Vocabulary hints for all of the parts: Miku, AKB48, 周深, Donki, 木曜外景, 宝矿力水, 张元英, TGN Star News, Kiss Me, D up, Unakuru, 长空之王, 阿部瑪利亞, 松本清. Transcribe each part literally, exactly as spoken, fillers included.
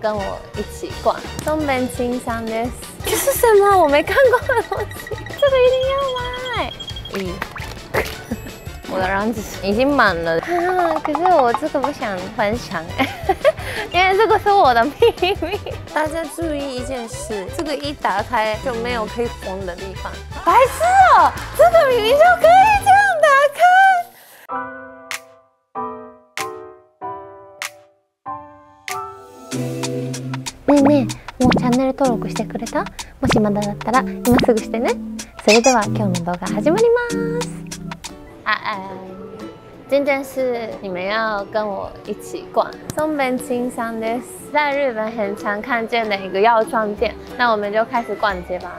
跟我一起逛。松本清香です。这是什么？我没看过的东西，这个一定要买。嗯，我的篮子已经满了、啊，可是我这个不想分享，因为这个是我的秘密。大家注意一件事，这个一打开就没有可以缝的地方。白痴哦，这个明明就可以这样打开。 ねえねえ、もうチャンネル登録してくれた？もしまだだったら今すぐしてね。それでは今日の動画始まります。啊哎，今天是你们要跟我一起逛松本清香です。在日本很常看见的一个药妆店，那我们就开始逛街吧。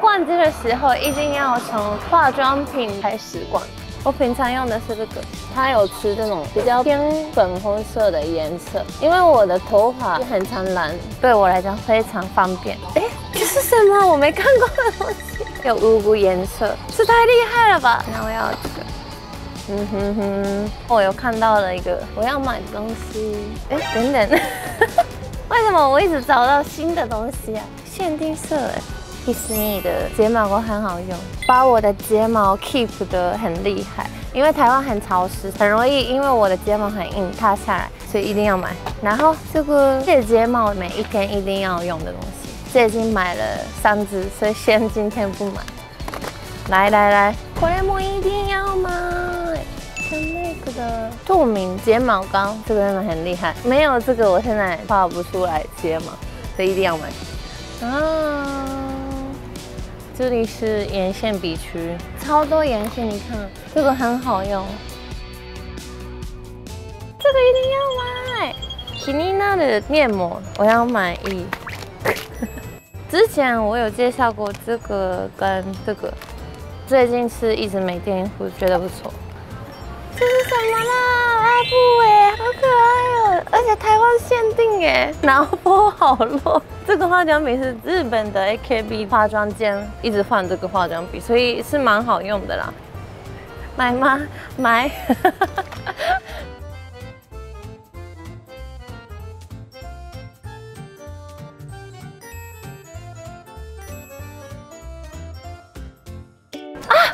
逛街的时候一定要从化妆品开始逛。 我平常用的是这个，它有吃这种比较偏粉红色的颜色，因为我的头发很常染，对我来讲非常方便。哎，这是什么？我没看过的东西，有五股颜色，这太厉害了吧！那我要这个，嗯哼哼，我有看到了一个我要买的东西，哎，等等，为什么我一直找到新的东西啊？限定色哎。 Kiss Me 的睫毛膏很好用，把我的睫毛 keep 得很厉害，因为台湾很潮湿，很容易因为我的睫毛很硬塌下来，所以一定要买。然后这个戒睫毛每一天一定要用的东西，这已经买了三支，所以先今天不买。来来来，これも一定要买。 那个的透明睫毛膏，这个真的很厉害，没有这个我现在画不出来睫毛，所以一定要买。啊。 这里是眼线笔区，超多眼线，你看这个很好用，这个一定要买。気になる面膜，我要满意。之前我有介绍过这个跟这个，最近是一直没订，我觉得不错。这是什么啦？阿布哎，好可爱哦，而且台湾限定哎，脑波好弱。 这个化妆品是日本的 A K B 化妆间一直换这个化妆品，所以是蛮好用的啦。买吗？买。啊！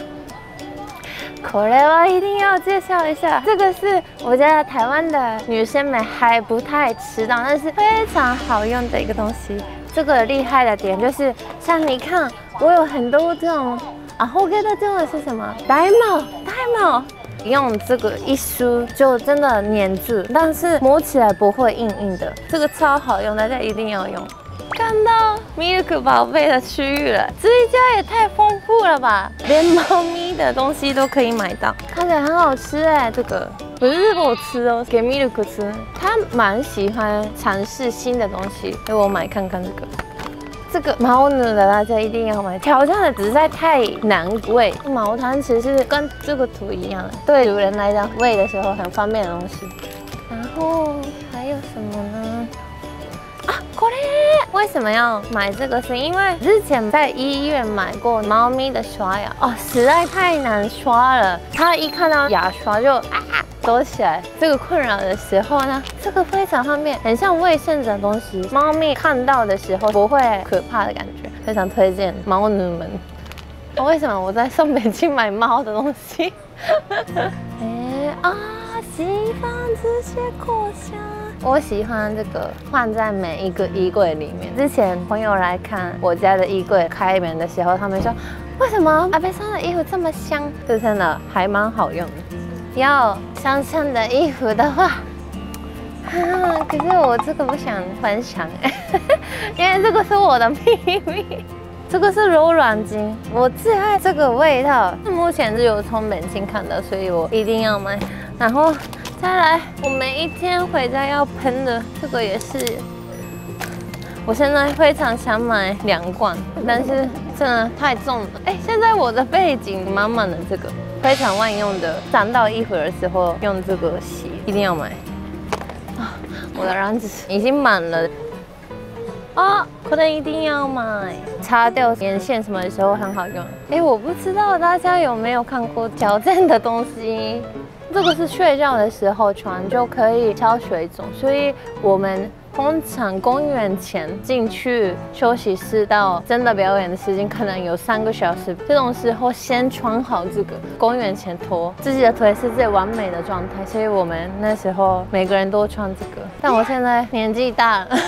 これは一定要介绍一下，这个是我觉得台湾的女生们还不太知道，但是非常好用的一个东西。这个厉害的点就是，像你看，我有很多这种啊，后跟的这种是什么？戴帽，戴帽，用这个一梳就真的粘住，但是摸起来不会硬硬的，这个超好用，大家一定要用。看到 Miku 宝贝的区域了，这一家也太丰富了吧，连猫咪的东西都可以买到，看起来很好吃哎，这个。 不是我吃哦，给 Miku 吃，他蛮喜欢尝试新的东西。给我买看看这个，这个毛呢，大家一定要买。挑战的实在太难喂，毛毯其实是跟这个图一样，对主人来讲喂的时候很方便的东西。然后还有什么呢？啊，これ为什么要买这个？是因为之前在医院买过猫咪的刷牙，哦，实在太难刷了，它一看到牙刷就啊啊。 躲起来，这个困扰的时候呢，这个非常方便，很像卫生纸的东西，猫咪看到的时候不会可怕的感觉，非常推荐猫奴们。哦、为什么我在上北京买猫的东西？哎啊，喜欢这些果香，我喜欢这个放在每一个衣柜里面。之前朋友来看我家的衣柜开门的时候，他们说为什么阿贝桑的衣服这么香？这真的还蛮好用的。 要香香的衣服的话，啊，可是我这个不想分享，因为这个是我的秘密。这个是柔软巾，我最爱这个味道，目前只有从本清看到，所以我一定要买。然后再来，我每一天回家要喷的这个也是，我现在非常想买两罐，但是真的太重了。哎，现在我的背景满满的这个。 非常万用的，沾到衣服的时候用这个洗，一定要买。啊，我的篮子已经满了。啊，可能一定要买。擦掉眼线什么的时候很好用。哎，我不知道大家有没有看过矫正的东西，这个是睡觉的时候穿就可以消水肿，所以我们通常公演前进去休息室到真的表演的时间可能有三个小时，这种时候先穿好这个公演前拖，自己的腿是最完美的状态，所以我们那时候每个人都穿这个。但我现在年纪大了，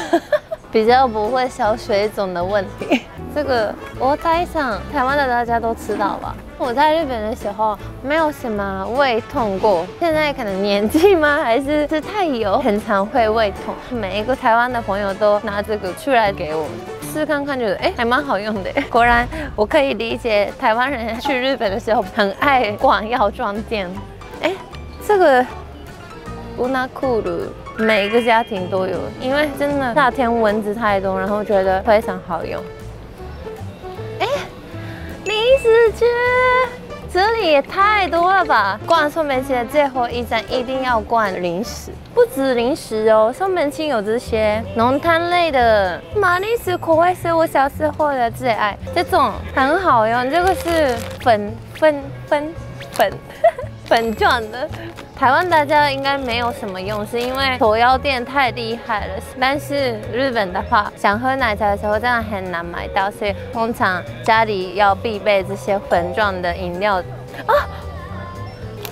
比较不会小水肿的问题。 这个我猜想，台湾的大家都知道吧？我在日本的时候没有什么胃痛过，现在可能年纪吗？还是吃太油，很常会胃痛。每一个台湾的朋友都拿这个出来给我试看看，觉得哎还蛮好用的。果然，我可以理解台湾人去日本的时候很爱逛药妆店。哎，这个 Unakuru。 每一个家庭都有，因为真的夏天蚊子太多，然后觉得非常好用。 李子君，这里也太多了吧！逛松本清的最后一站一定要逛零食，不止零食哦，松本清有这些浓汤类的马铃薯口味是我小时候的最爱，这种很好用，这个是粉粉粉粉粉状的。 台湾大家应该没有什么用，是因为手摇店太厉害了。但是日本的话，想喝奶茶的时候真的很难买到，所以通常家里要必备这些粉状的饮料。啊，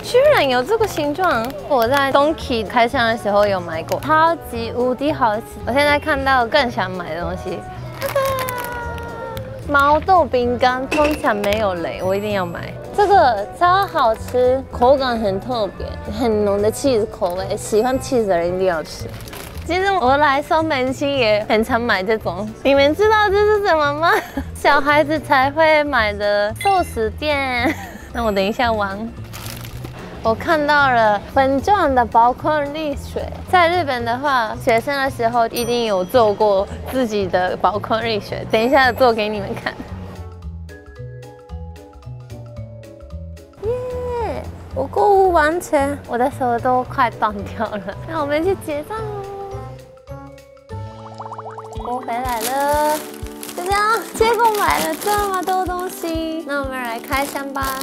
居然有这个形状！我在 Donki 开箱的时候有买过，超级无敌好吃。我现在看到更想买的东西，毛豆饼干通常没有雷，我一定要买。 这个超好吃，口感很特别，很浓的 cheese 口味，喜欢 cheese 的人一定要吃。其实我来松本清也很常买这种，你们知道这是什么吗？小孩子才会买的寿司店。那我等一下玩。我看到了粉状的宝矿力水，在日本的话，学生的时候一定有做过自己的宝矿力水，等一下做给你们看。 我购物完成，我的手都快断掉了。那我们去结账喽！我回来了，就这样，结果买了这么多东西。那我们来开箱吧。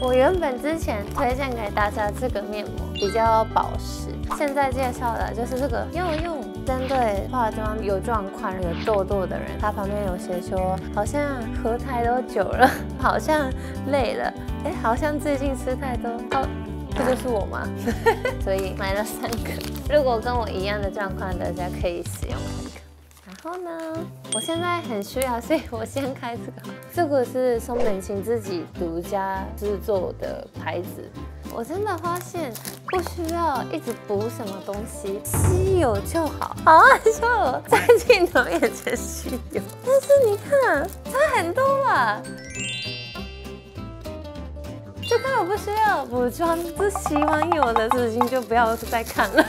我原本之前推荐给大家这个面膜比较保湿，现在介绍的就是这个药用。 针对化妆有状况、有痘痘的人，他旁边有些说，好像喝太多酒了，好像累了，哎，好像最近吃太多，哦，这就是我吗？所以买了三个。如果跟我一样的状况，大家可以使用看看。然后呢，我现在很需要，所以我先开这个。这个是松本清自己独家制作的牌子。 我真的发现不需要一直补什么东西，稀有就好。好啊，就在镜头面前稀有，但是你看差很多了。这个我不需要补妆，不喜欢有的事情就不要再看了。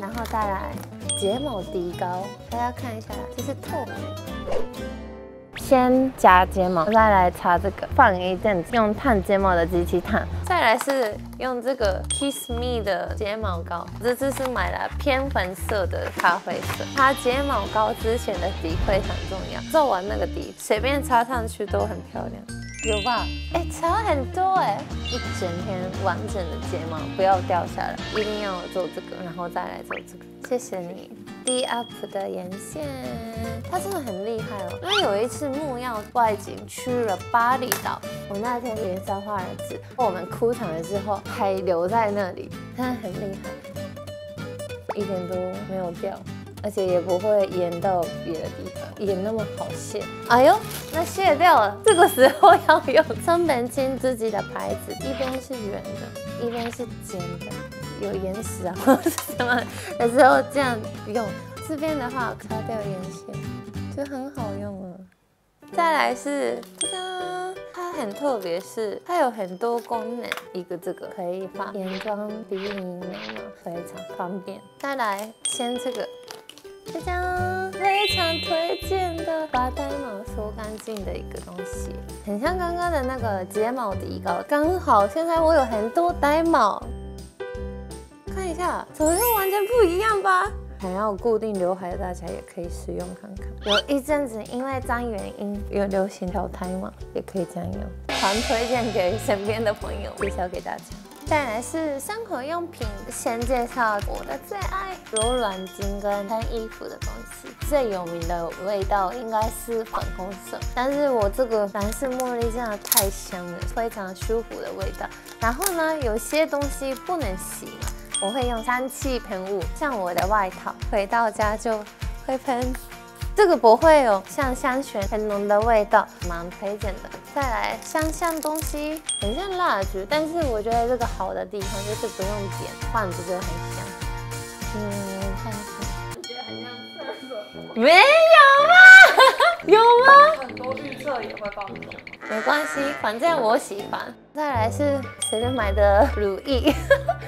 然后再来睫毛滴膏，大家看一下，这是透明。 先夹睫毛，再来擦这个，放一阵子，用烫睫毛的机器烫。再来是用这个 Kiss Me 的睫毛膏，这次是买了偏粉色的咖啡色。擦睫毛膏之前的底非常重要，做完那个底，随便擦上去都很漂亮，有吧？哎，差很多哎，一整天完整的睫毛不要掉下来，一定要做这个，然后再来做这个。谢谢你。 D up 的眼线，它真的很厉害哦。因为有一次木曜外景去了巴厘岛，我们那天连三画儿子，我们哭场了之后还留在那里，真的很厉害，一点都没有掉，而且也不会延到别的地方，也那么好卸。哎呦，那卸掉了，这个时候要用松本清自己的牌子，一边是圆的，一边是尖的。 有眼屎啊，或者什么的时候这样用。这边的话，擦掉眼线就很好用了。再来是，哒，它很特别，是它有很多功能。一个这个可以画眼妆、鼻影、眉毛，非常方便。再来，先这个，哒哒，非常推荐的把呆毛梳干净的一个东西，很像刚刚的那个睫毛底膏。刚好现在我有很多呆毛。 看一下，怎么又完全不一样吧？想要固定刘海，大家也可以使用看看。有一阵子因为张元英有流行挑胎嘛，也可以这样用。常推荐给身边的朋友，介绍给大家。再来是生活用品，先介绍我的最爱柔软巾跟穿衣服的东西。最有名的味道应该是粉红色，但是我这个蓝色茉莉真的太香了，非常舒服的味道。然后呢，有些东西不能洗嘛，我会用香气喷雾，像我的外套，回到家就会喷。 这个不会有像香薰很浓的味道，蛮推荐的。再来香香东西，很像蜡烛，但是我觉得这个好的地方就是不用点，放着就很香。嗯，看一下，你觉得很像厕所？没有吗？有吗？很多预测也会放这种。没关系，反正我喜欢。再来是随便买的乳液。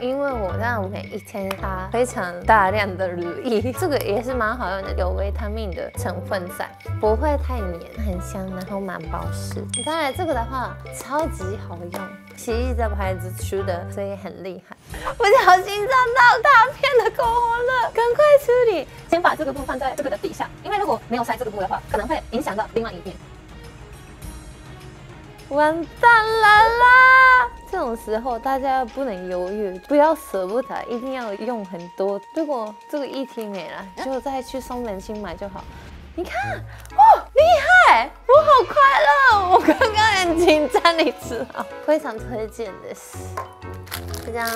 因为我让我每一天擦非常大量的乳液，这个也是蛮好用的，有维他命的成分在，不会太黏，很香，然后蛮保湿。当然这个的话超级好用，奇异这牌子出的，所以很厉害。不小心沾到大片的口红了，赶快处理。先把这个布放在这个的底下，因为如果没有塞这个布的话，可能会影响到另外一面。完蛋了啦！ 这种时候大家不能犹豫，不要舍不得，一定要用很多。如果这个议题没了，就再去松仁清买就好。你看，哇，厉害！我好快乐，我刚刚很紧张，你知道，非常推荐的是。这样，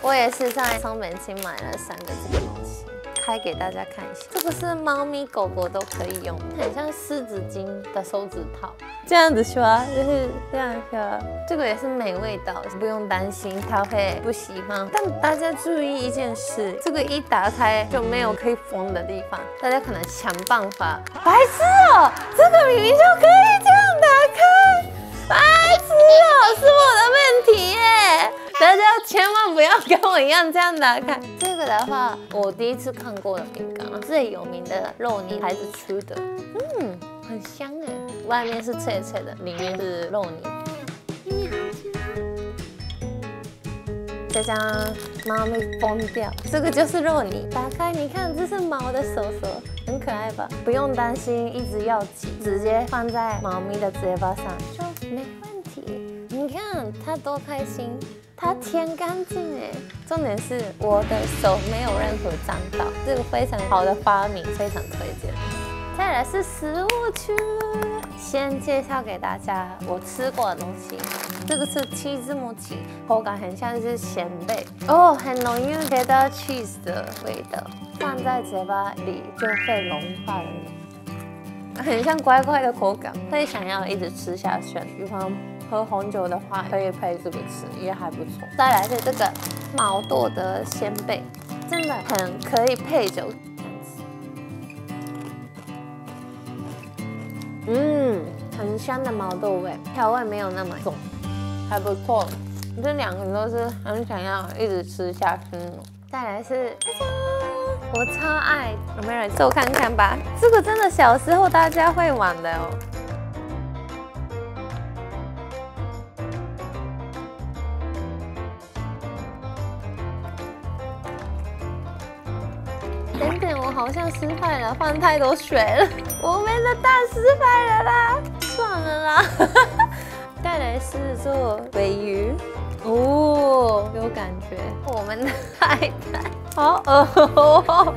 我也是在松仁清买了三个这个东西，开给大家看一下。这个是猫咪、狗狗都可以用，很像湿纸巾的手指套。 这样子刷就是这样刷，这个也是美味道，不用担心它会不喜欢。但大家注意一件事，这个一打开就没有可以封的地方，大家可能想办法。白痴哦，这个明明就可以这样打开，白痴哦，是我的问题耶！大家千万不要跟我一样这样打开。这个的话，我第一次看过的饼干，最有名的肉泥牌子出的，嗯，很香哎。 外面是脆脆的，里面是肉泥。你好香！这张猫咪疯掉，这个就是肉泥。打开，你看，这是猫的手手，很可爱吧？不用担心，一直要挤，直接放在猫咪的嘴巴上就没问题。你看它多开心，它舔干净哎。重点是我的手没有任何脏到，这个非常好的发明，非常推荐。再来是食物区了。 先介绍给大家我吃过的东西，这个是起司木吉，口感很像是咸贝哦，很浓郁觉得 cheese 的味道，放在嘴巴里就会融化了，很像乖乖的口感，会想要一直吃下去。比方喝红酒的话，可以配这个吃，也还不错。再来是这个毛豆的鲜贝，真的很可以配酒。 嗯，很香的毛豆味，调味没有那么重，还不错。这两个都是很想要一直吃下去。再来是，我超爱，有没有人凑看看吧？这个真的小时候大家会玩的哦。等等，我好像失败了，放太多水了。 我们的蛋失败了啦，算了啦。再来是做尾鱼，哦，有感觉。我们的海带，好哦，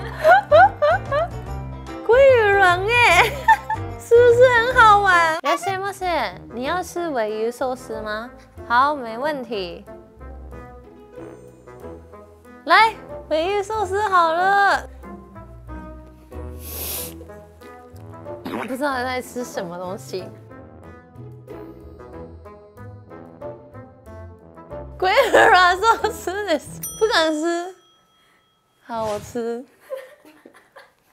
鲑鱼卵哎，是不是很好玩？来，先不先，你要吃尾鱼寿司吗？好，没问题。来，尾鱼寿司好了。 不知道在吃什么东西，鬼儿啊，说吃的不敢吃。好，我吃。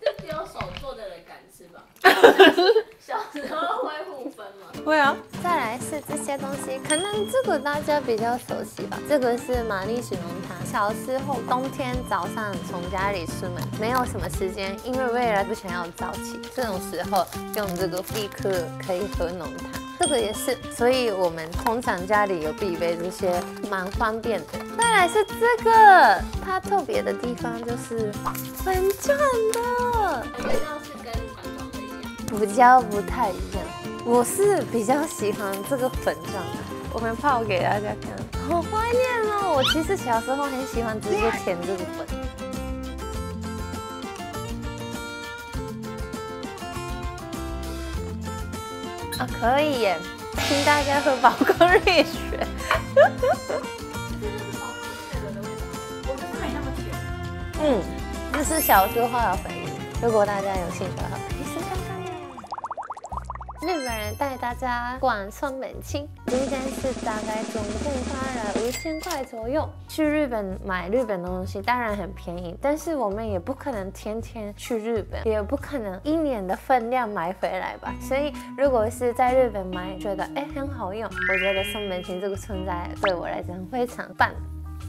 就只有手做的人敢吃吧？小时候会互分吗？会啊。再来是这些东西，可能这个大家比较熟悉吧。这个是玛丽雪浓汤。小时候冬天早上从家里出门，没有什么时间，因为未来不想要早起，这种时候用这个必克可以喝浓汤。这个也是，所以我们通常家里有必备这些，蛮方便的。再来是这个，它特别的地方就是很赚的。味道是跟传统的一样，比较不太一样。 我是比较喜欢这个粉状的，我们泡给大家看。好怀念哦！我其实小时候很喜欢直接舔这个粉。啊，可以耶！请大家喝宝矿力水。我就是没那么甜。嗯，这是小苏化的粉，如果大家有兴趣的话。 日本人带大家逛松本清，今天是大概总共花了五千块左右。去日本买日本的东西当然很便宜，但是我们也不可能天天去日本，也不可能一年的分量买回来吧。所以如果是在日本买，觉得哎很好用，我觉得松本清这个存在对我来讲非常棒。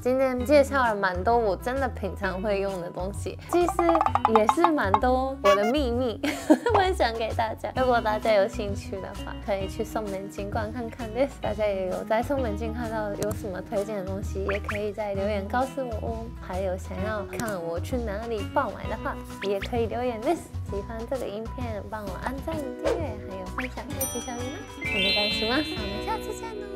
今天介绍了蛮多我真的平常会用的东西，其实也是蛮多我的秘密分享给大家。如果大家有兴趣的话，可以去松本清逛看看。大家也有在松本清看到有什么推荐的东西，也可以在留言告诉我哦。还有想要看我去哪里爆买的话，也可以留言。喜欢这个影片，帮我按赞、订阅，还有分享。还有介绍你吗？我们干什么？我们下次见哦。